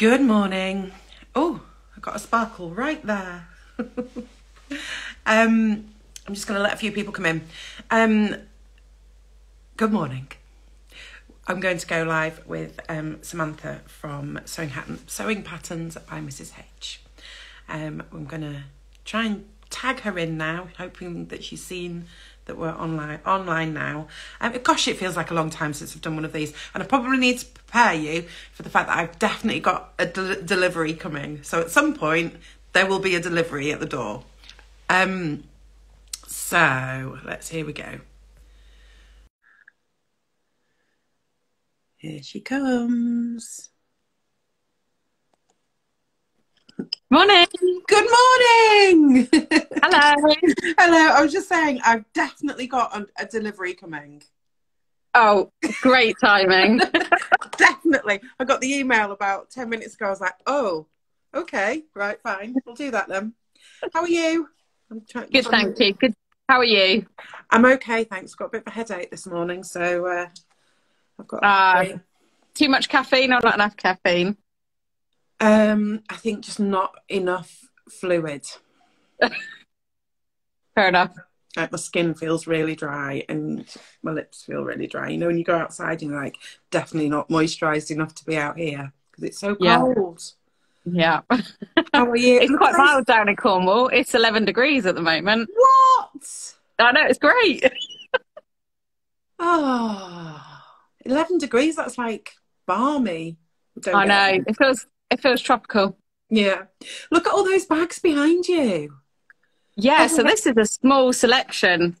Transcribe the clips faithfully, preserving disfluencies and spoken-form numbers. Good morning. Oh, I got a sparkle right there. um, I'm just going to let a few people come in. Um, good morning. I'm going to go live with um, Samantha from Sewing, Sewing Patterns by Mrs H. Um, I'm going to try and tag her in now, hoping that she's seen that we're online online now. Um, gosh, it feels like a long time since I've done one of these, and I probably need to prepare you for the fact that I've definitely got a de delivery coming. So at some point, there will be a delivery at the door. Um, so let's, here we go. Here she comes. Morning. Good morning. Hello. Hello. I was just saying, I've definitely got a, a delivery coming. Oh, great timing. Definitely. I got the email about ten minutes ago. I was like, oh, okay, right, fine. We'll do that then. How are you? I'm trying, Good, I'm, thank you. Good. How are you? I'm okay, thanks. Got a bit of a headache this morning, so uh, I've got... Uh, too much caffeine or not enough caffeine? Um, I think just not enough fluid. Fair enough. Like my skin feels really dry and my lips feel really dry. You know, when you go outside, you're like, definitely not moisturised enough to be out here because it's so cold. Yeah. yeah. How are you? It's quite mild down in Cornwall. It's eleven degrees at the moment. What? I know, it's great. Oh, eleven degrees, that's like balmy. Don't I know, it. It feels... It feels tropical. Yeah. Look at all those bags behind you. Yeah, so this is a small selection.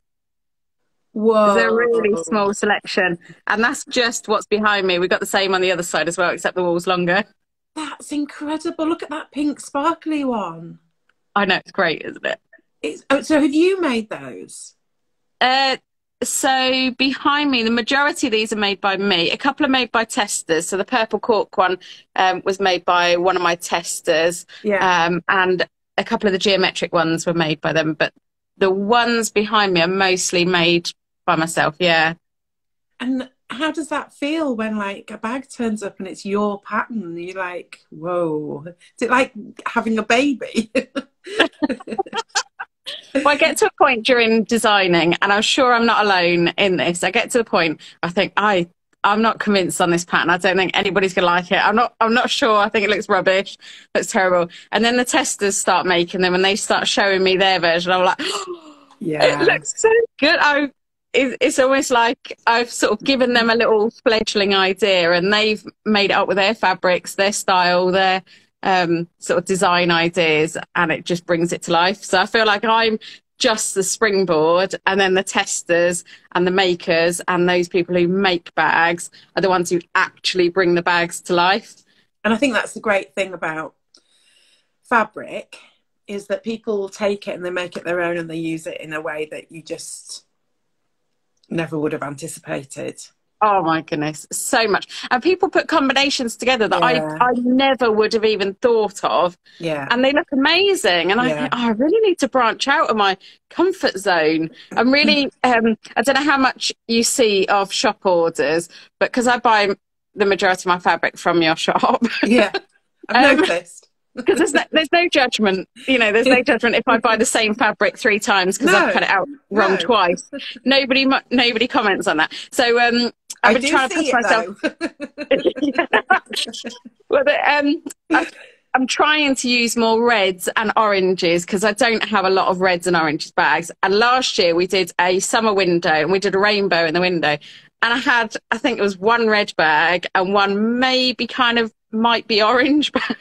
Whoa. It's a really small selection. And that's just what's behind me. We've got the same on the other side as well, except the wall's longer. That's incredible. Look at that pink sparkly one. I know, it's great, isn't it? It's, oh, so have you made those? Uh, so behind me, the majority of these are made by me. A couple are made by testers. So the purple cork one um, was made by one of my testers. Yeah. Um, and a couple of the geometric ones were made by them. But the ones behind me are mostly made by myself, yeah. And how does that feel when, like, a bag turns up and it's your pattern? You're like, whoa. Is it like having a baby? Well, I get to a point during designing, and I'm sure I'm not alone in this. I get to the point I think I I'm not convinced on this pattern. I don't think anybody's gonna like it. I'm not I'm not sure. I think it looks rubbish. Looks terrible. And then the testers start making them, and they start showing me their version. I'm like, oh, yeah, it looks so good. I it, it's almost like I've sort of given them a little fledgling idea, and they've made it up with their fabrics, their style, their um sort of design ideas, and it just brings it to life. So I feel like I'm just the springboard, and then the testers and the makers and those people who make bags are the ones who actually bring the bags to life. And I think that's the great thing about fabric, is that people take it and they make it their own, and they use it in a way that you just never would have anticipated. Oh my goodness, so much. And people put combinations together that yeah. I, I never would have even thought of. Yeah. And they look amazing. And yeah. I think, oh, I really need to branch out of my comfort zone. I'm really, um, I don't know how much you see of shop orders, but because I buy the majority of my fabric from your shop. Yeah, I've um, noticed. Because there's, no, there's no judgment, you know, there's no judgment if I buy the same fabric three times because no, I've cut it out wrong no. twice. Nobody nobody comments on that. So um, I've been trying to push myself. Well, but, um, I, I'm trying to use more reds and oranges because I don't have a lot of reds and oranges bags. And last year we did a summer window and we did a rainbow in the window. And I had, I think it was one red bag and one maybe kind of might be orange bag.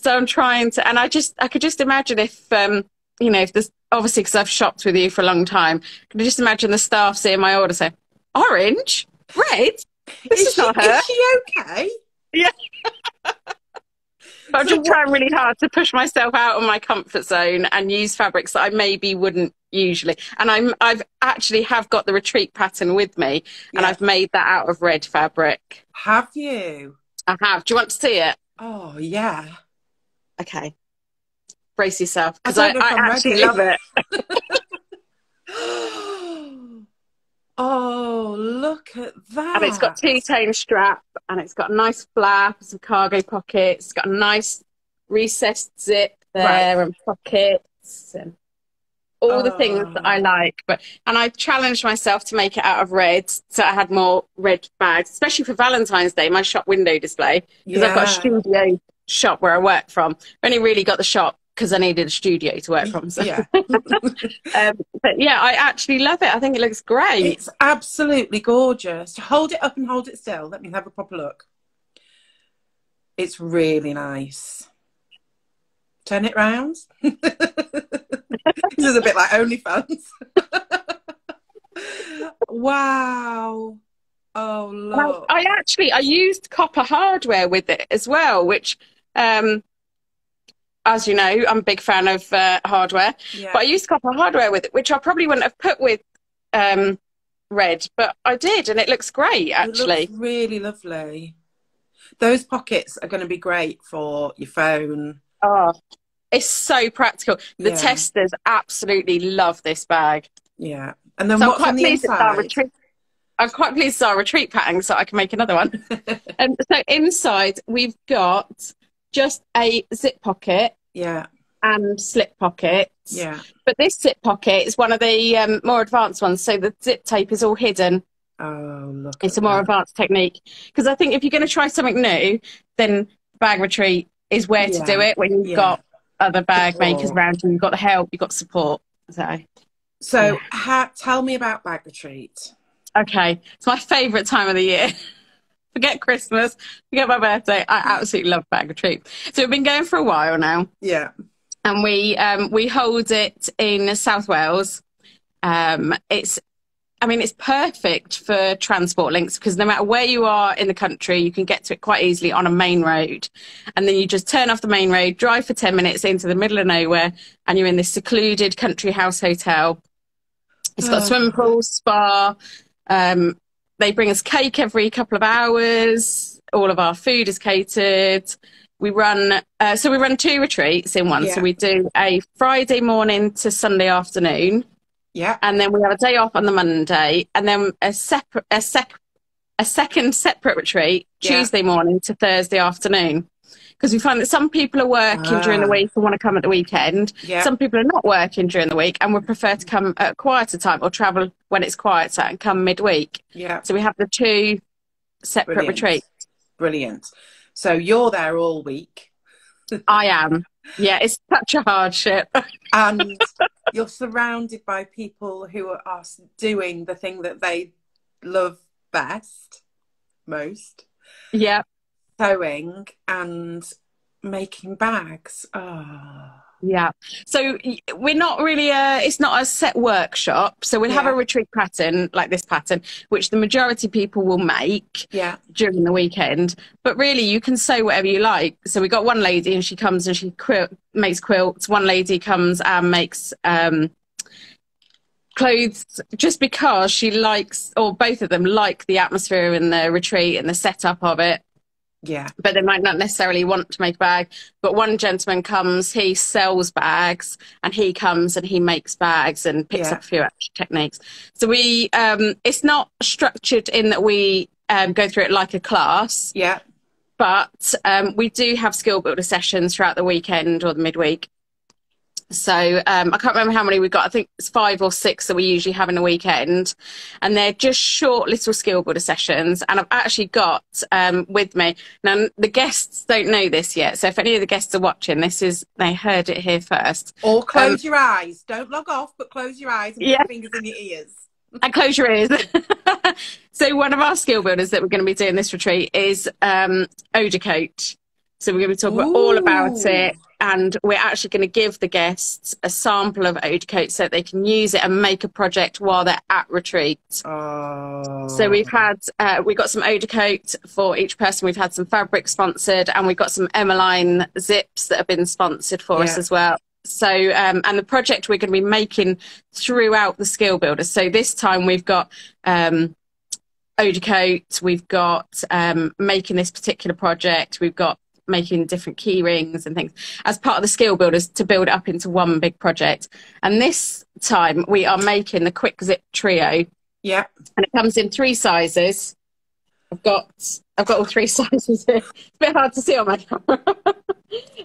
So I'm trying to, and I just, I could just imagine if, um, you know, if this, obviously because I've shopped with you for a long time, could I just imagine the staff seeing my order say, orange, red, this is, is she, not her. Is she okay? Yeah. I'm so just trying really hard to push myself out of my comfort zone and use fabrics that I maybe wouldn't usually. And I'm, I've actually have got the retreat pattern with me, yeah. and I've made that out of red fabric. Have you? I have. Do you want to see it? Oh, yeah. Okay, brace yourself because I, I, I actually love it. Oh, look at that! And it's got two-tone strap and it's got a nice flap, some cargo pockets. It's got a nice recessed zip there, right, and pockets and all oh. the things that I like. But and I challenged myself to make it out of red, so I had more red bags, especially for Valentine's Day, my shop window display, because yeah. I've got a studio shop where I work from. I only really got the shop because I needed a studio to work from. So. Yeah. um, but yeah, I actually love it. I think it looks great. It's absolutely gorgeous. Hold it up and hold it still. Let me have a proper look. It's really nice. Turn it round. This is a bit like OnlyFans. Wow. Oh, look. I, I actually, I used copper hardware with it as well, which... Um, as you know, I'm a big fan of uh, hardware, yeah. But I used copper hardware with it, which I probably wouldn't have put with um, red, but I did, and it looks great, actually. It looks really lovely. Those pockets are going to be great for your phone. Oh, it's so practical. The yeah. testers absolutely love this bag. Yeah. And then so what's on the inside? I'm quite pleased it's our retreat pattern, so I can make another one. And so inside, we've got just a zip pocket. Yeah. And slip pockets. Yeah. But this zip pocket is one of the um, more advanced ones. So the zip tape is all hidden. Oh, look. It's a more that. advanced technique. Because I think if you're going to try something new, then Bag Retreat is where yeah. to do it when you've yeah. got other bag support. makers around you. You've got help, you've got support. So, so yeah. ha tell me about Bag Retreat. Okay. It's my favourite time of the year. Forget Christmas, forget my birthday. I absolutely love Bag Retreat. So we've been going for a while now. Yeah. And we um, we hold it in South Wales. Um, it's, I mean, it's perfect for transport links because no matter where you are in the country, you can get to it quite easily on a main road. And then you just turn off the main road, drive for ten minutes into the middle of nowhere, and you're in this secluded country house hotel. It's got oh. a swimming pool, spa, um, they bring us cake every couple of hours. All of our food is catered. We run, uh, so we run two retreats in one. Yeah. So we do a Friday morning to Sunday afternoon. Yeah. And then we have a day off on the Monday. And then a separate, a sec, a second separate retreat, yeah. Tuesday morning to Thursday afternoon. Because we find that some people are working ah. during the week and want to come at the weekend. Yeah. Some people are not working during the week and would prefer to come at a quieter time or travel when it's quieter and come midweek. Yeah. So we have the two separate Brilliant. retreats. Brilliant. So you're there all week. I am. Yeah, it's such a hardship. And you're surrounded by people who are doing the thing that they love best, most. Yeah. Sewing and making bags. Oh. Yeah. So we're not really a, it's not a set workshop. So we'll yeah. have a retreat pattern like this pattern, which the majority of people will make yeah. during the weekend. But really you can sew whatever you like. So we got one lady and she comes and she quilt, makes quilts. One lady comes and makes um, clothes just because she likes, or both of them like the atmosphere and the retreat and the setup of it. Yeah, but they might not necessarily want to make a bag. But one gentleman comes, he sells bags, and he comes and he makes bags and picks yeah. up a few extra techniques. So we, um, it's not structured in that we um, go through it like a class. Yeah, but um, we do have skill builder sessions throughout the weekend or the midweek. So um, I can't remember how many we've got. I think it's five or six that we usually have in a weekend. And they're just short little skill builder sessions. And I've actually got um, with me. Now, the guests don't know this yet. So if any of the guests are watching, this is, they heard it here first. Or close um, your eyes. Don't log off, but close your eyes and yeah. put your fingers in your ears. And close your ears. So one of our skill builders that we're going to be doing this retreat is um, Odicoat. So we're going to be talking Ooh. about all about it. And we're actually going to give the guests a sample of Odicoat so that they can use it and make a project while they're at retreat. Oh. So we've had, uh, we've got some Odicoat for each person. We've had some fabric sponsored and we've got some Emmeline zips that have been sponsored for yeah. us as well. So, um, and the project we're going to be making throughout the skill builder. So this time we've got, um, Odicoat, we've got, um, making this particular project, we've got making different key rings and things as part of the skill builders to build up into one big project. And this time we are making the quick zip trio. Yeah. And it comes in three sizes. I've got I've got all three sizes here. It's a bit hard to see on my camera.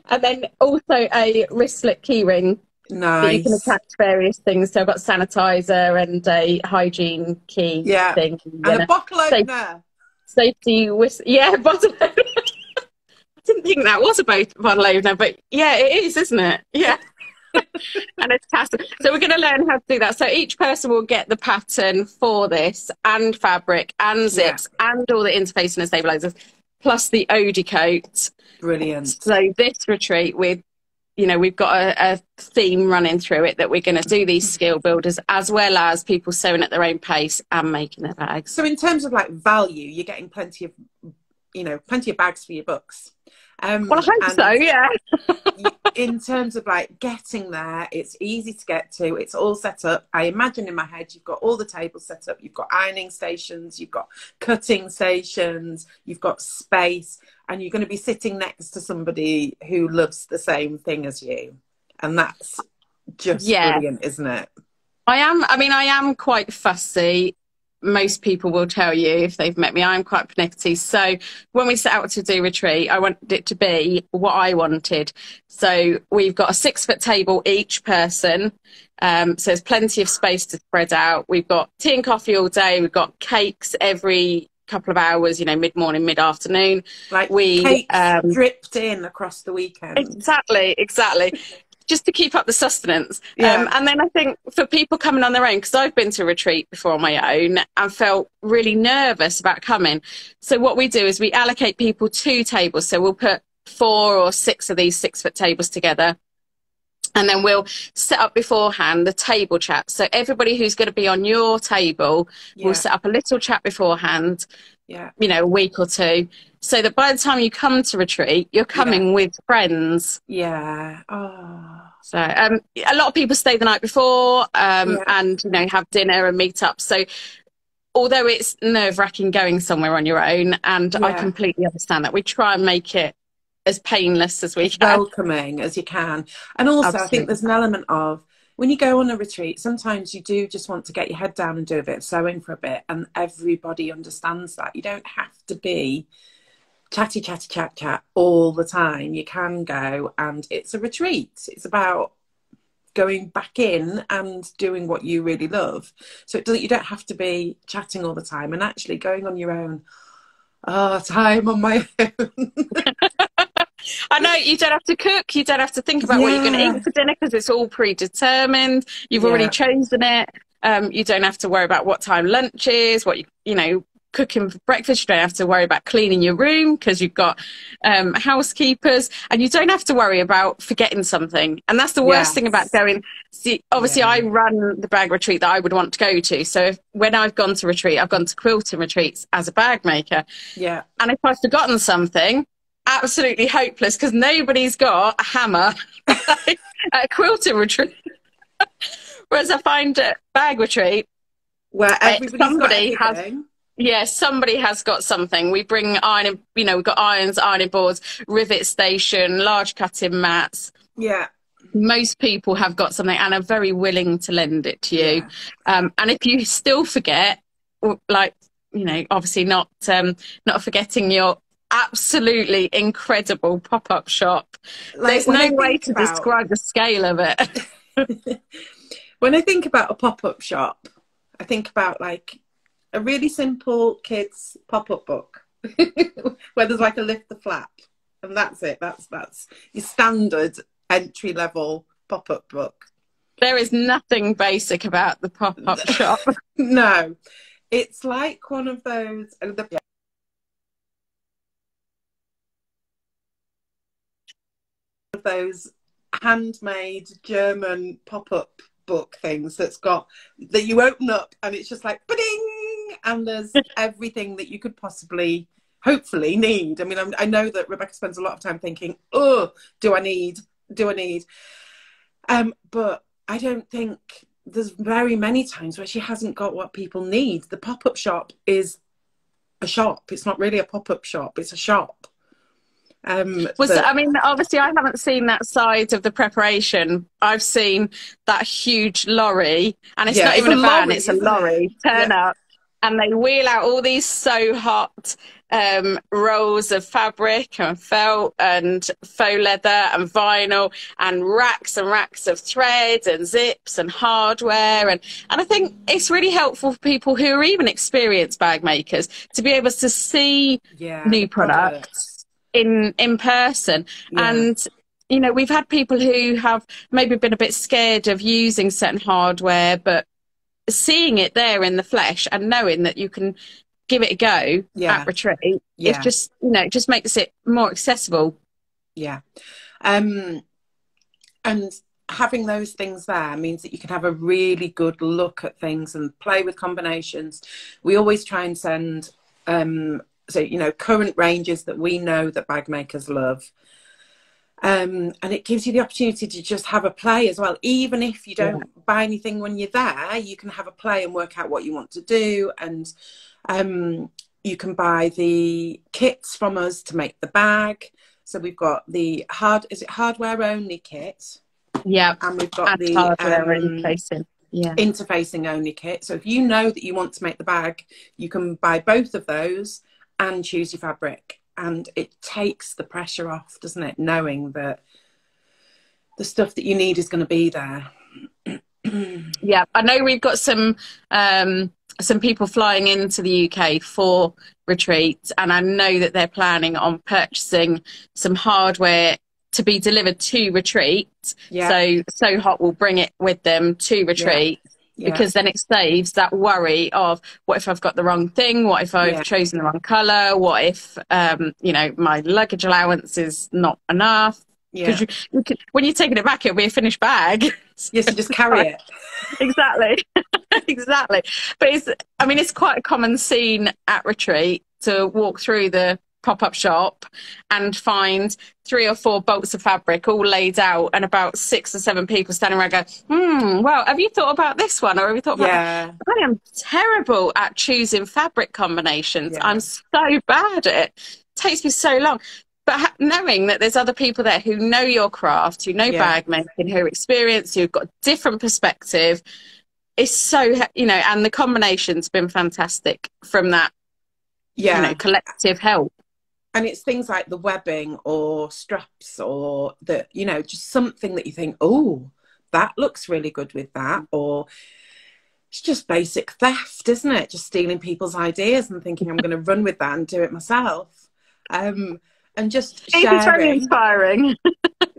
And then also a wristlet key ring. Nice. That you can attach various things. So I've got sanitizer and a hygiene key yeah. thing. And, and a, a bottle opener. Safety whistle. Yeah, bottle opener. I didn't think that was a bottle opener, but yeah, it is, isn't it? Yeah. And it's cast. So we're going to learn how to do that. So each person will get the pattern for this, and fabric, and zips, yeah. and all the interfacing and stabilizers, plus the Odicoat. Brilliant. So this retreat, we've, you know, we've got a, a theme running through it that we're going to do these skill builders, as well as people sewing at their own pace and making their bags. So in terms of like value, you're getting plenty of, you know, plenty of bags for your books. Um, well, I hope so, yeah. In terms of like getting there, it's easy to get to. It's all set up. I imagine in my head, you've got all the tables set up. You've got ironing stations. You've got cutting stations. You've got space. And you're going to be sitting next to somebody who loves the same thing as you. And that's just yeah. brilliant, isn't it? I am. I mean, I am quite fussy. Most people will tell you if they've met me, I'm quite pernickety. So when we set out to do retreat, I wanted it to be what I wanted. So we've got a six foot table each person. Um, so there's plenty of space to spread out. We've got tea and coffee all day. We've got cakes every couple of hours, you know, mid morning, mid afternoon. Like we cakes um, dripped in across the weekend. Exactly, exactly. Just to keep up the sustenance. Yeah. Um, and then I think for people coming on their own, because I've been to a retreat before on my own and felt really nervous about coming. So what we do is we allocate people two tables. So we'll put four or six of these six foot tables together. And then we'll set up beforehand the table chat. So everybody who's going to be on your table yeah. will set up a little chat beforehand, yeah. you know, a week or two. So that by the time you come to retreat, you're coming yeah. with friends. Yeah. Oh. So um, a lot of people stay the night before um, yeah. and, you know, have dinner and meet up. So although it's nerve-wracking going somewhere on your own, and yeah. I completely understand that, we try and make it as painless as we can. Welcoming as you can. And also, absolutely. I think there's an element of, when you go on a retreat, sometimes you do just want to get your head down and do a bit of sewing for a bit. And everybody understands that. You don't have to be chatty chatty chat chat all the time. You can go, and it's a retreat. It's about going back in and doing what you really love, so it doesn't, you don't have to be chatting all the time. And actually going on your own, oh, time on my own. I know, you don't have to cook, you don't have to think about yeah. what you're going to eat for dinner, because it's all predetermined. You've yeah. already chosen it. Um you don't have to worry about what time lunch is, what you you know cooking for breakfast. You don't have to worry about cleaning your room, because you've got um, housekeepers, and you don't have to worry about forgetting something. And that's the worst yes. thing about going. See, obviously yeah. I run the bag retreat that I would want to go to. So if, when I've gone to retreat, I've gone to quilting retreats as a bag maker. Yeah. And if I've forgotten something, absolutely hopeless, because nobody's got a hammer at a quilting retreat. Whereas I find at bag retreat, where everybody has... Yeah, somebody has got something. We bring iron, you know, we've got irons, ironing boards, rivet station, large cutting mats. Yeah. Most people have got something and are very willing to lend it to you. Yeah. Um, and if you still forget, like, you know, obviously not, um, not forgetting your absolutely incredible pop-up shop. Like, there's no way to about... describe the scale of it. When I think about a pop-up shop, I think about like, a really simple kids pop-up book where there's like a lift the flap and that's it. That's that's your standard entry-level pop-up book. There is nothing basic about the pop-up shop. No, it's like one of those. Uh, the... those handmade German pop-up book things that's got that you open up and it's just like ba-ding. And there's everything that you could possibly, hopefully, need. I mean, I'm, I know that Rebecca spends a lot of time thinking, oh, do I need, do I need? Um, but I don't think there's very many times where she hasn't got what people need. The pop-up shop is a shop. It's not really a pop-up shop. It's a shop. Um, Was that, I mean, obviously, I haven't seen that side of the preparation. I've seen that huge lorry. And it's yeah, not even a van, it's a lorry. Turn up. and they wheel out all these Sew Hot um, rolls of fabric and felt and faux leather and vinyl and racks and racks of thread and zips and hardware. And, and I think it's really helpful for people who are even experienced bag makers to be able to see yeah, new products in, in person. Yeah. And you know, we've had people who have maybe been a bit scared of using certain hardware, but seeing it there in the flesh and knowing that you can give it a go yeah. at retreat, yeah. it's just, you know, it just makes it more accessible. Yeah. Um, and having those things there means that you can have a really good look at things and play with combinations. We always try and send, um, so, you know, current ranges that we know that bag makers love. Um, and it gives you the opportunity to just have a play as well. Even if you don't yeah. buy anything when you're there, you can have a play and work out what you want to do. And um, you can buy the kits from us to make the bag. So we've got the hard, is it hardware only kit? Yeah. And we've got and the hardware um, interfacing. Yeah. interfacing only kit. So if you know that you want to make the bag, you can buy both of those and choose your fabric. And it takes the pressure off, doesn't it? Knowing that the stuff that you need is going to be there. Yeah, I know we've got some um, some people flying into the U K for retreats, and I know that they're planning on purchasing some hardware to be delivered to retreat. Yeah. So Sew Hot will bring it with them to retreat. Yeah. Yeah. Because then it saves that worry of what if I've got the wrong thing, what if I've yeah. chosen the wrong colour, what if, um, you know, my luggage allowance is not enough. Because yeah. you, you can, when you're taking it back, it'll be a finished bag. Yes, you just carry it. Exactly. Exactly. But it's, I mean, it's quite a common scene at retreat to walk through the pop-up shop and find three or four bolts of fabric all laid out and about six or seven people standing around going, hmm, well, have you thought about this one? Or have you thought about yeah. that? I am terrible at choosing fabric combinations. Yeah. I'm so bad at it. It takes me so long. But ha knowing that there's other people there who know your craft, who know yeah. bag making, who are experienced, who've got different perspective, is so, you know, and the combination's been fantastic from that yeah. you know, collective help. And it's things like the webbing or straps or the, you know, just something that you think, oh, that looks really good with that. Or it's just basic theft, isn't it? Just stealing people's ideas and thinking I'm going to run with that and do it myself. Um, and just sharing. It's very inspiring.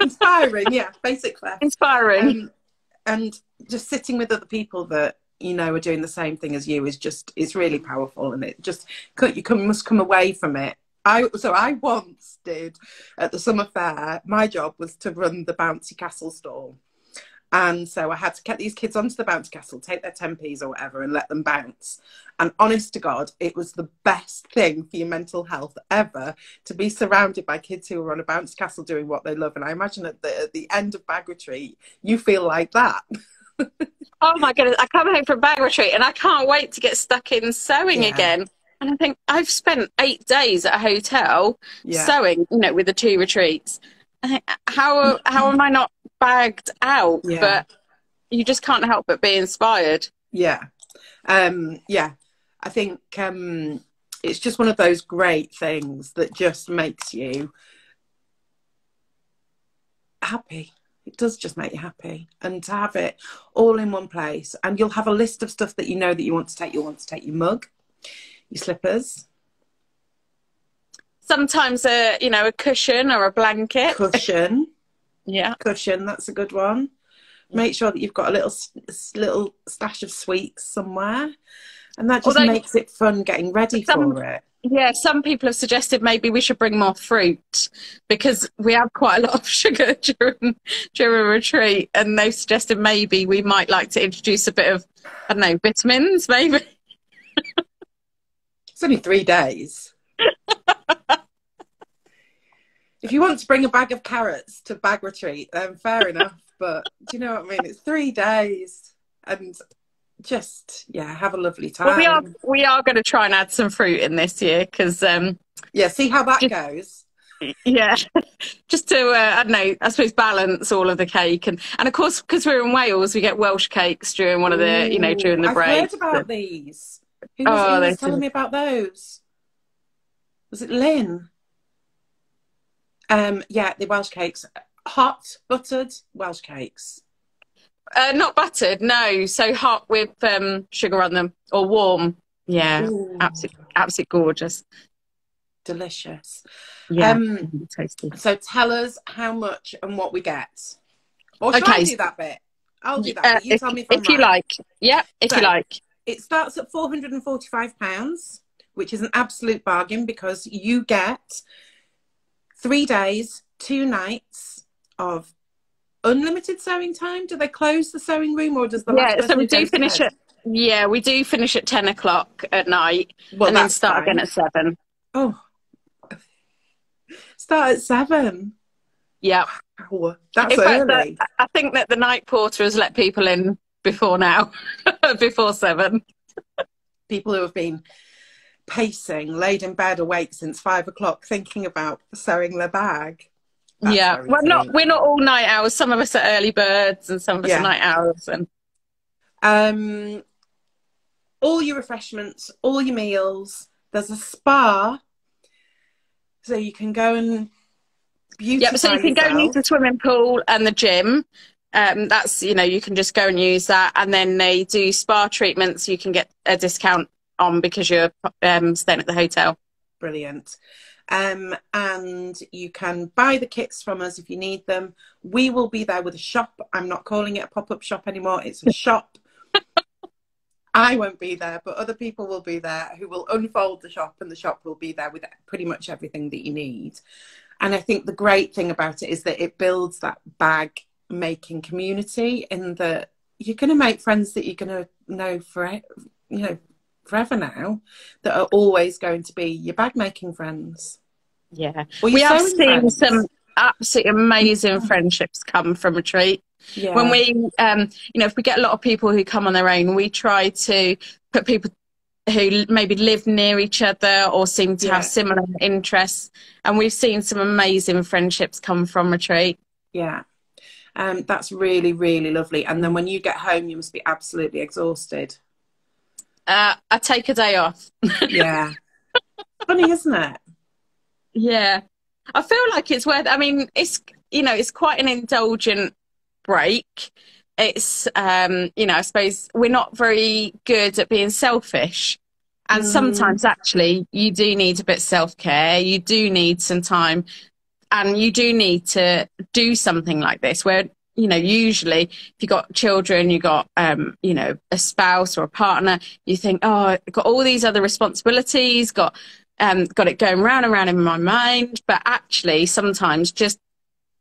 Inspiring, yeah, basic theft. Inspiring. Um, and just sitting with other people that, you know, are doing the same thing as you is just, it's really powerful. And it just, you come, must come away from it. I, so I once did, at the summer fair, my job was to run the bouncy castle stall. And so I had to get these kids onto the bouncy castle, take their ten p's or whatever and let them bounce. And honest to God, it was the best thing for your mental health ever to be surrounded by kids who are on a bouncy castle doing what they love. And I imagine at the, at the end of Bag Retreat, you feel like that. Oh my goodness, I come home from Bag Retreat and I can't wait to get stuck in sewing yeah. again. And I think I've spent eight days at a hotel yeah. sewing, you know, with the two retreats. I think, how how am I not bagged out? Yeah. But you just can't help but be inspired. Yeah, um, yeah. I think um, it's just one of those great things that just makes you happy. It does just make you happy. And to have it all in one place, and you'll have a list of stuff that you know that you want to take. You'll want to take your mug. Your slippers. Sometimes a, you know, a cushion or a blanket. Cushion. Yeah. Cushion, that's a good one. Make sure that you've got a little little stash of sweets somewhere. And that just Although, makes it fun getting ready some, for it. Yeah, some people have suggested maybe we should bring more fruit because we have quite a lot of sugar during, during retreat. And they've suggested maybe we might like to introduce a bit of, I don't know, vitamins maybe. It's only three days. If you want to bring a bag of carrots to Bag Retreat, then fair enough. But do you know what I mean? It's three days. And just, yeah, have a lovely time. Well, we are, we are going to try and add some fruit in this year because... Um, yeah, see how that just, goes. Yeah. Just to, uh, I don't know, I suppose balance all of the cake. And, and of course, because we're in Wales, we get Welsh cakes during one of the, Ooh, you know, during the I've break. I've heard about these. Who was, oh, who was telling me about those? Was it Lynn? Um, yeah, the Welsh cakes. Hot, buttered Welsh cakes. Uh, not buttered, no. So hot with um, sugar on them, or warm. Yeah, absolutely, absolutely gorgeous. Delicious. Yeah, um, tasty. So tell us how much and what we get. Or should okay. I do that bit? I'll do that uh, bit. You if, tell me if, if you like. Yeah, if so, you like. It starts at four hundred and forty-five pounds, which is an absolute bargain because you get three days, two nights of unlimited sewing time. Do they close the sewing room or does the last yeah? So we do finish at yeah, we do finish at ten o'clock at night, well, and then start fine. again at seven. Oh, start at seven. Yeah, wow, that's fact, early. That, I think that the night porter has let people in before now, before seven. People who have been pacing, laid in bed awake since five o'clock, thinking about sewing their bag. That's yeah, well, not we're not all night owls. Some of us are early birds, and some of us yeah. are night owls. And um, all your refreshments, all your meals. There's a spa, so you can go and beautify yeah. So you can yourself. go and use the swimming pool and the gym. Um, that's you know you can just go and use that, and then they do spa treatments. You can get a discount on because you're um, staying at the hotel. Brilliant. Um, and you can buy the kits from us if you need them. We will be there with a shop. I'm not calling it a pop-up shop anymore. It's a shop. I won't be there, but other people will be there who will unfold the shop, and the shop will be there with pretty much everything that you need. And I think the great thing about it is that it builds that bag making community, in that you're going to make friends that you're going to know for, you know, forever now, that are always going to be your bag making friends. Yeah, well, we have seen friends. some absolutely amazing yeah. friendships come from retreat. Yeah. When we um you know if we get a lot of people who come on their own, we try to put people who maybe live near each other or seem to yeah. have similar interests, and we've seen some amazing friendships come from retreat. Yeah. Um that's really, really lovely. And then when you get home, you must be absolutely exhausted. Uh, I take a day off. Yeah. Funny, isn't it? Yeah. I feel like it's worth, I mean, it's, you know, it's quite an indulgent break. It's, um, you know, I suppose we're not very good at being selfish. And mm. sometimes actually you do need a bit of self-care. You do need some time, and you do need to do something like this where, you know, usually if you've got children, you've got, um, you know, a spouse or a partner, you think, oh, I've got all these other responsibilities, got um, got it going round and round in my mind. But actually, sometimes just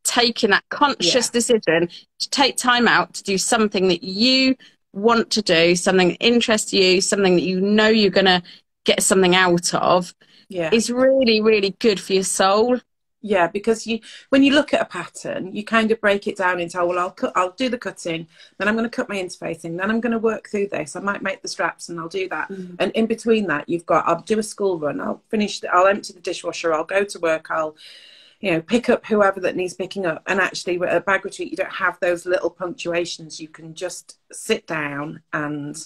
taking that conscious yeah. decision to take time out to do something that you want to do, something that interests you, something that you know you're going to get something out of yeah. is really, really good for your soul. Yeah, because you, when you look at a pattern, you kind of break it down into, oh, well, I'll, cut, I'll do the cutting, then I'm going to cut my interfacing, then I'm going to work through this, I might make the straps and I'll do that. Mm. And in between that, you've got, I'll do a school run, I'll finish, the, I'll empty the dishwasher, I'll go to work, I'll, you know, pick up whoever that needs picking up. And actually, at a bag retreat, you don't have those little punctuations. You can just sit down and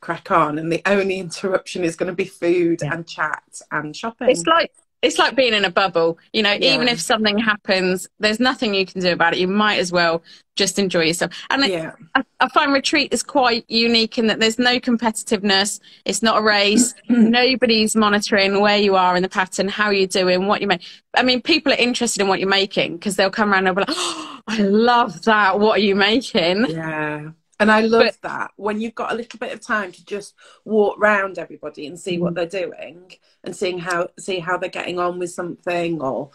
crack on. And the only interruption is going to be food yeah. and chat and shopping. It's like... It's like being in a bubble, you know, yeah. even if something happens, there's nothing you can do about it. You might as well just enjoy yourself. And yeah. I, I find retreat is quite unique in that there's no competitiveness. It's not a race. Nobody's monitoring where you are in the pattern, how you're doing, what you make. I mean, people are interested in what you're making because they'll come around and be like, oh, I love that. What are you making? Yeah. And I love but, that when you've got a little bit of time to just walk round everybody and see what they're doing and seeing how see how they're getting on with something, or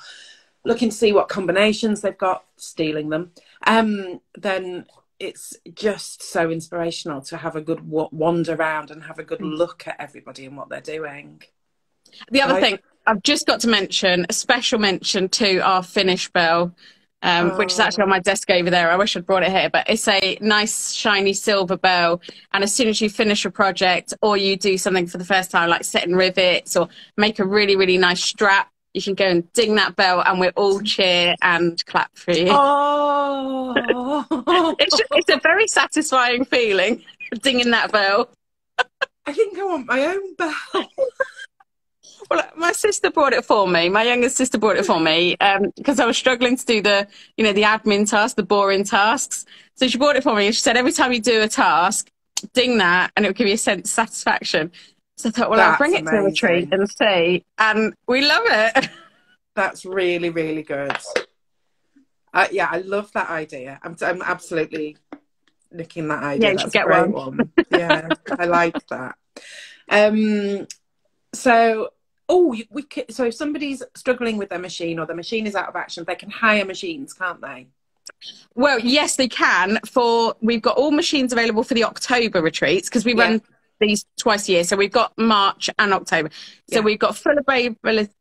looking to see what combinations they've got, stealing them. Um, then it's just so inspirational to have a good wander around and have a good look at everybody and what they're doing. The other I, thing I've just got to mention, a special mention to our finish bell. Um, oh. Which is actually on my desk over there. I wish I'd brought it here, but it's a nice shiny silver bell, and as soon as you finish a project or you do something for the first time, like setting rivets or make a really, really nice strap, you can go and ding that bell and we'll all cheer and clap for you. Oh. it's, just, it's a very satisfying feeling, dinging that bell. I think I want my own bell. Well, my sister bought it for me. My youngest sister bought it for me because um, I was struggling to do the, you know, the admin tasks, the boring tasks. So she bought it for me, and she said every time you do a task, ding that, and it would give you a sense of satisfaction. So I thought, well, that's I'll bring it amazing. to the retreat and see. And we love it. That's really, really good. Uh, yeah, I love that idea. I'm, I'm absolutely nicking that idea. Yeah, you should get one. one. Yeah, I like that. Um, so. Oh, we could, so if somebody's struggling with their machine or the machine is out of action, they can hire machines, can't they? Well, yes, they can. For we've got all machines available for the October retreats because we yeah. run these twice a year. So we've got March and October. So yeah. we've got full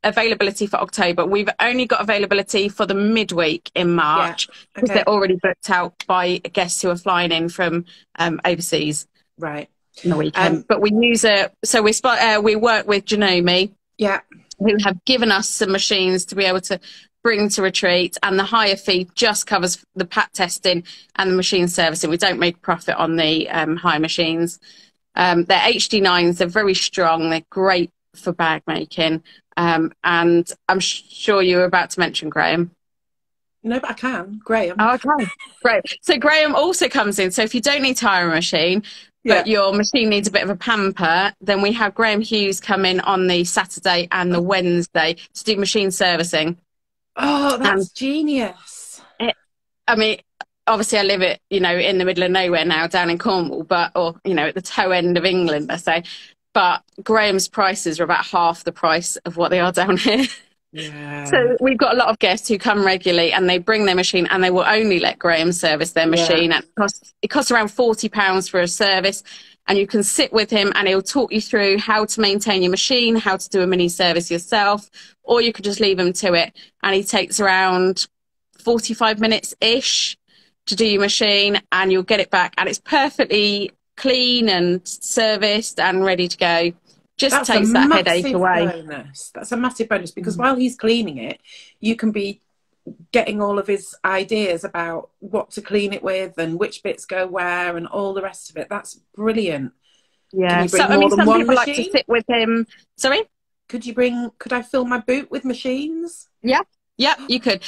availability for October. We've only got availability for the midweek in March because yeah. okay. they're already booked out by guests who are flying in from um, overseas. Right. In the weekend. Um, but we use a so we uh, we work with Janome. Yeah, who have given us some machines to be able to bring to retreat, and the higher fee just covers the pat testing and the machine servicing. We don't make profit on the um, hire machines. Um, they're H D nines, they're very strong, they're great for bag making. Um, and I'm sure you were about to mention Graham. No, but I can, Graham. Oh, okay, great. So Graham also comes in. So if you don't need to hire a machine, but yeah. your machine needs a bit of a pamper, then we have Graham Hughes come in on the Saturday and the Wednesday to do machine servicing. Oh, that's and genius. It, I mean, obviously I live it, you know, in the middle of nowhere now, down in Cornwall, but, or, you know, at the toe end of England, I say. But Graham's prices are about half the price of what they are down here. Yeah. So we've got a lot of guests who come regularly and they bring their machine and they will only let Graham service their machine. Yeah. It costs, it costs around forty pounds for a service, and you can sit with him and he'll talk you through how to maintain your machine, how to do a mini service yourself, or you could just leave him to it. And he takes around forty-five minutes-ish to do your machine, and you'll get it back. And it's perfectly clean and serviced and ready to go. Just That's takes that headache away. Bonus. That's a massive bonus, because mm. while he's cleaning it, you can be getting all of his ideas about what to clean it with and which bits go where and all the rest of it. That's brilliant. Yeah. So I mean, some people machine? like to sit with him. Sorry? Could you bring, could I fill my boot with machines? Yeah. Yeah, you could.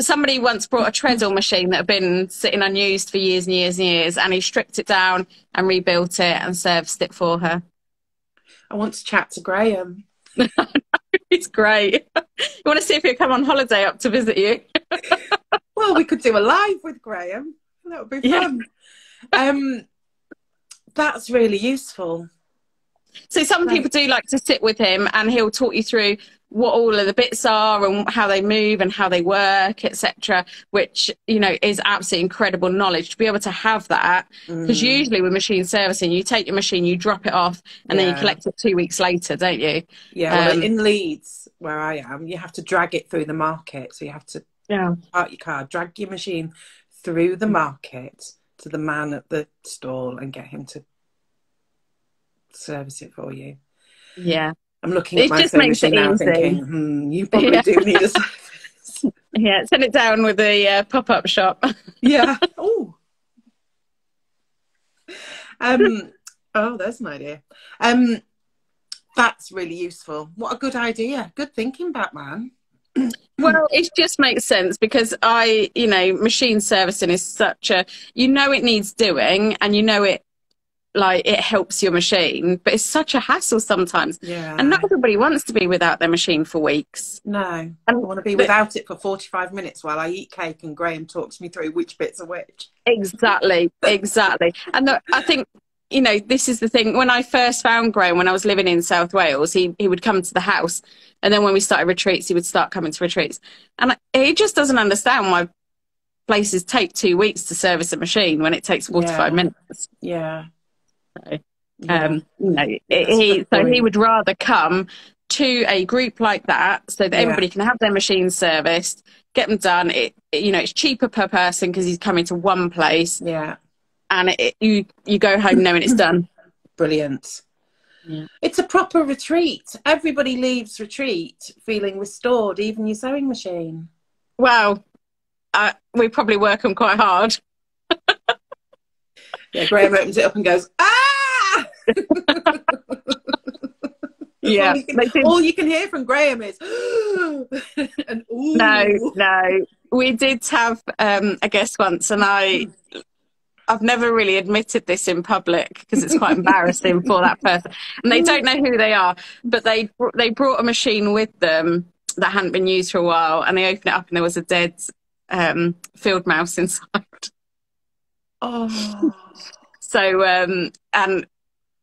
Somebody once brought a treadle machine that had been sitting unused for years and years and years, and he stripped it down and rebuilt it and serviced it for her. I want to chat to Graham. It's great. You want to see if he'll come on holiday up to visit you? Well, we could do a live with Graham. That would be fun. Yeah. Um, that's really useful. So some right. people do like to sit with him, and he'll talk you through what all of the bits are and how they move and how they work, et cetera, which, you know, is absolutely incredible knowledge to be able to have that. Because mm. usually with machine servicing, you take your machine, you drop it off, and yeah. then you collect it two weeks later, don't you? Yeah, um, well, in Leeds, where I am, you have to drag it through the market. So you have to yeah. park your car, drag your machine through the market to the man at the stall and get him to service it for you. Yeah. I'm looking at it my just makes it now easy. Thinking, hmm, you probably yeah. do need a service. Yeah, send it down with the uh, pop-up shop. Yeah. Oh. Um, oh, there's an idea. Um, that's really useful. What a good idea. Good thinking, Batman. Well, it just makes sense, because I, you know, machine servicing is such a, you know it needs doing, and you know it, like it helps your machine, but it's such a hassle sometimes. Yeah. And not everybody wants to be without their machine for weeks. No, and I don't want to be but, without it for forty-five minutes while I eat cake and Graham talks me through which bits are which. Exactly, exactly. And the, I think, you know, this is the thing. When I first found Graham, when I was living in South Wales, he, he would come to the house, and then when we started retreats, he would start coming to retreats. And I, he just doesn't understand why places take two weeks to service a machine when it takes forty-five yeah. minutes. Yeah. So, yeah. um, you know, he, so he would rather come to a group like that, so that yeah. everybody can have their machines serviced, get them done. It, you know, it's cheaper per person because he's coming to one place. Yeah, and it, you you go home knowing it's done. Brilliant. Yeah. It's a proper retreat. Everybody leaves retreat feeling restored, even your sewing machine. Well, uh, we probably work them quite hard. Yeah, Graham opens it up and goes, ah! Yeah, all you, can, did, all you can hear from Graham is and ooh. No, no. We did have um, a guest once, and I, I've never really admitted this in public because it's quite embarrassing for that person, and they don't know who they are. But they they brought a machine with them that hadn't been used for a while, and they opened it up, and there was a dead um, field mouse inside. Oh, so um, and.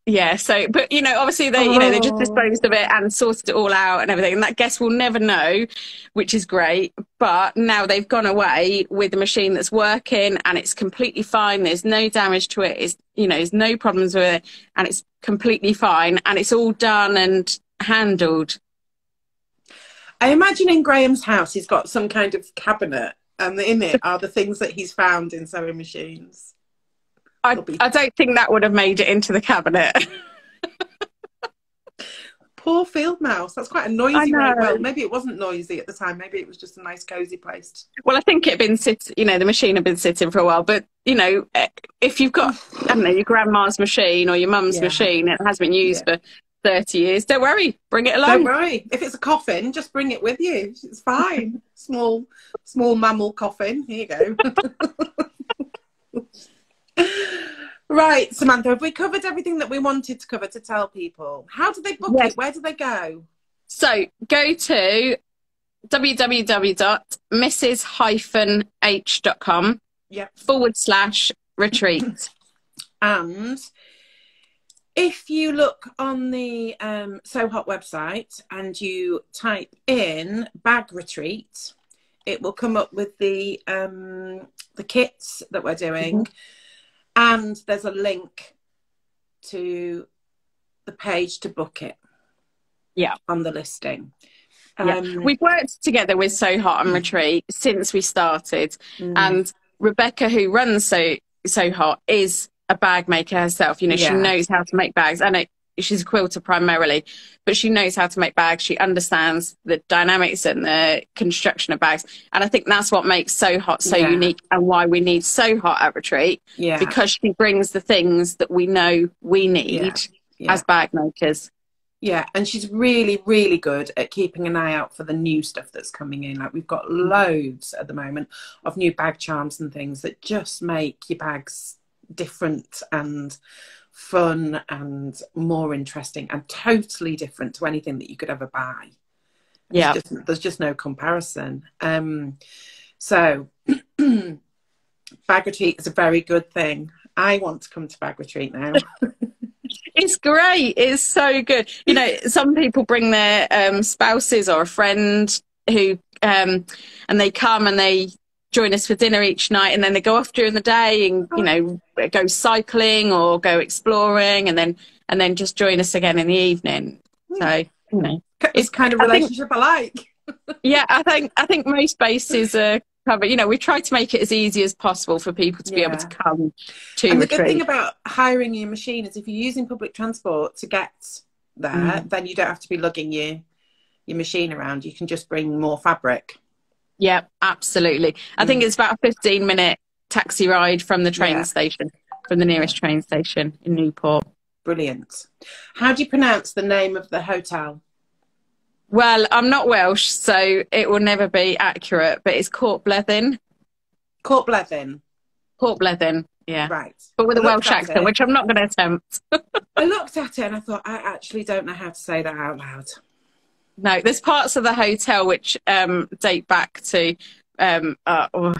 Yeah, so, but, you know, obviously they, you know, they just disposed of it and sorted it all out and everything. And that guest will never know, which is great. But now they've gone away with a machine that's working and it's completely fine. There's no damage to it. It's, you know, there's no problems with it. And it's completely fine. And it's all done and handled. I imagine in Graham's house, he's got some kind of cabinet. And in it are the things that he's found in sewing machines. I, I don't think that would have made it into the cabinet. Poor field mouse. That's quite a noisy one. Well, maybe it wasn't noisy at the time. Maybe it was just a nice, cosy place. Well, I think it had been sitting, you know, the machine had been sitting for a while. But, you know, if you've got, I don't know, your grandma's machine or your mum's yeah. machine, it has been used yeah. for thirty years, don't worry. Bring it along. Don't worry. If it's a coffin, just bring it with you. It's fine. small, small mammal coffin. Here you go. Right, Samantha, have we covered everything that we wanted to cover to tell people? How do they book yes. it? Where do they go? So go to w w w dot mrs h dot com yep. forward slash retreat. And if you look on the um, Sew Hot website and you type in Bag Retreat, it will come up with the, um, the kits that we're doing. Mm-hmm. And there's a link to the page to book it. Yeah. On the listing. Um, yeah. We've worked together with Sew Hot and Retreat since we started. Mm. And Rebecca, who runs Sew, Sew Hot, is a bag maker herself. You know, yeah. she knows how to make bags. I know she's a quilter primarily, but she knows how to make bags. She understands the dynamics and the construction of bags. And I think that's what makes Sew Hot so yeah. unique and why we need Sew Hot at Retreat, yeah. because she brings the things that we know we need yeah. Yeah. as bag makers. Yeah, and she's really, really good at keeping an eye out for the new stuff that's coming in. Like, we've got loads at the moment of new bag charms and things that just make your bags different and fun and more interesting and totally different to anything that you could ever buy. Yeah, there's just, there's just no comparison. Um so Bag Retreat is a very good thing. I want to come to Bag Retreat now. It's great. It's so good. You know, some people bring their um spouses or a friend who um and they come and they join us for dinner each night, and then they go off during the day and, you know, go cycling or go exploring, and then and then just join us again in the evening. So, you know, it's kind of relationship I think, alike. Yeah, I think I think most bases are covered. You know, we try to make it as easy as possible for people to yeah. be able to come to and retreat. The good thing about hiring your machine is if you're using public transport to get there, mm. then you don't have to be lugging your your machine around. You can just bring more fabric. Yeah, absolutely. I mm. think it's about a fifteen minute taxi ride from the train yeah. station, from the nearest train station in Newport. Brilliant. How do you pronounce the name of the hotel? Well, I'm not Welsh, so it will never be accurate, but it's Court Blevin. Court Blevin. Court Blevin, yeah. Right. But with I a Welsh accent, it. which I'm not going to attempt. I looked at it and I thought, I actually don't know how to say that out loud. No, there's parts of the hotel which um, date back to um, uh, oh,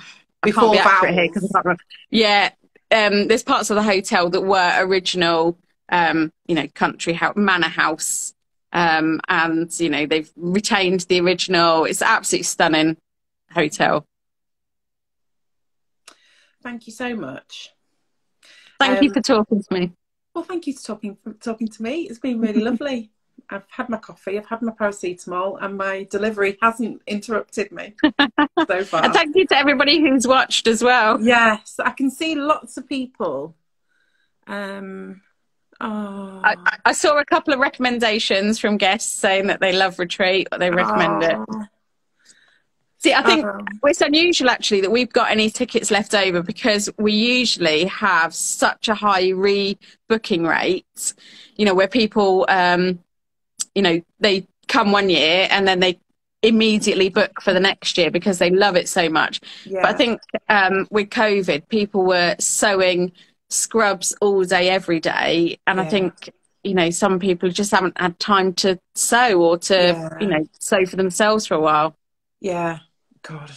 I before can't be accurate here 'cause I can't yeah, um, there's parts of the hotel that were original, um, you know, country house, manor house, um, and you know they've retained the original. It's an absolutely stunning hotel. Thank you so much. Thank um, you for talking to me. Well, thank you for talking for talking to me. It's been really lovely. I've had my coffee, I've had my paracetamol, and my delivery hasn't interrupted me so far. And thank you to everybody who's watched as well. Yes, I can see lots of people. Um, oh. I, I saw a couple of recommendations from guests saying that they love Retreat, or they recommend oh. it. See, I think uh-huh. it's unusual actually that we've got any tickets left over, because we usually have such a high rebooking rate, you know, where people, um, you know, they come one year and then they immediately book for the next year because they love it so much. Yeah. But I think um, with COVID, people were sewing scrubs all day, every day. And yeah. I think, you know, some people just haven't had time to sew or to, yeah. you know, sew for themselves for a while. Yeah. God,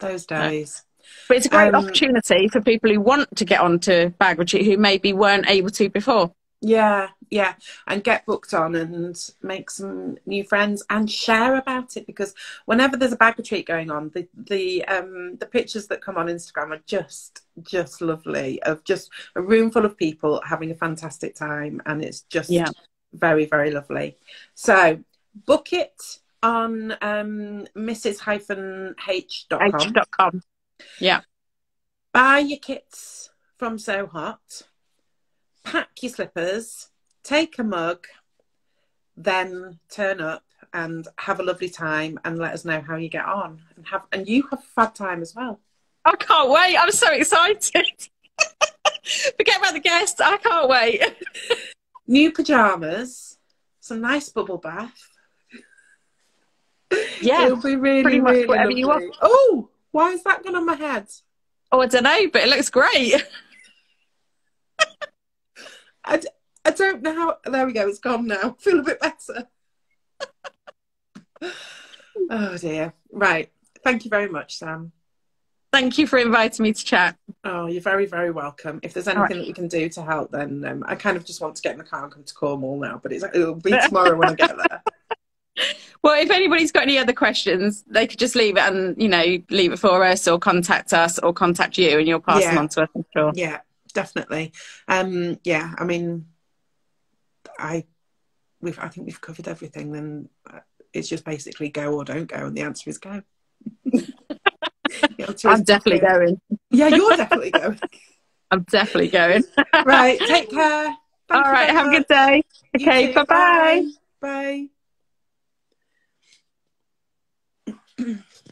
those days. But it's a great um, opportunity for people who want to get onto Bag Retreat who maybe weren't able to before. Yeah, yeah. And get booked on and make some new friends and share about it, because whenever there's a Bag Retreat going on, the the um the pictures that come on Instagram are just just lovely, of just a room full of people having a fantastic time, and it's just yeah. very, very lovely. So book it on um Mrs H dot com. Yeah. Buy your kits from Sew Hot. Pack your slippers, take a mug, then turn up and have a lovely time, and let us know how you get on. And have and you have a fab time as well. I can't wait. I'm so excited. Forget about the guests. I can't wait. New pyjamas, some nice bubble bath. Yeah, it'll be really, pretty much really whatever lovely. You want. Oh, why is that gone on my head? Oh, I don't know, but it looks great. I, d I don't know how... There we go, it's gone now. I feel a bit better. Oh, dear. Right. Thank you very much, Sam. Thank you for inviting me to chat. Oh, you're very, very welcome. If there's anything right. that we can do to help, then um, I kind of just want to get in the car and come to Cornwall now, but it's, it'll be tomorrow when I get there. Well, if anybody's got any other questions, they could just leave it and, you know, leave it for us, or contact us, or contact you, and you'll pass yeah. them on to us, I'm sure. Yeah. Definitely. Um, yeah, I mean, I, we've, I think we've covered everything. Then it's just basically go or don't go. And the answer is go. I'm definitely go. going. Yeah, you're definitely going. I'm definitely going. Right. Take care. Thank All right. Have much. a good day. You okay. Too. Bye-bye. Bye. Bye.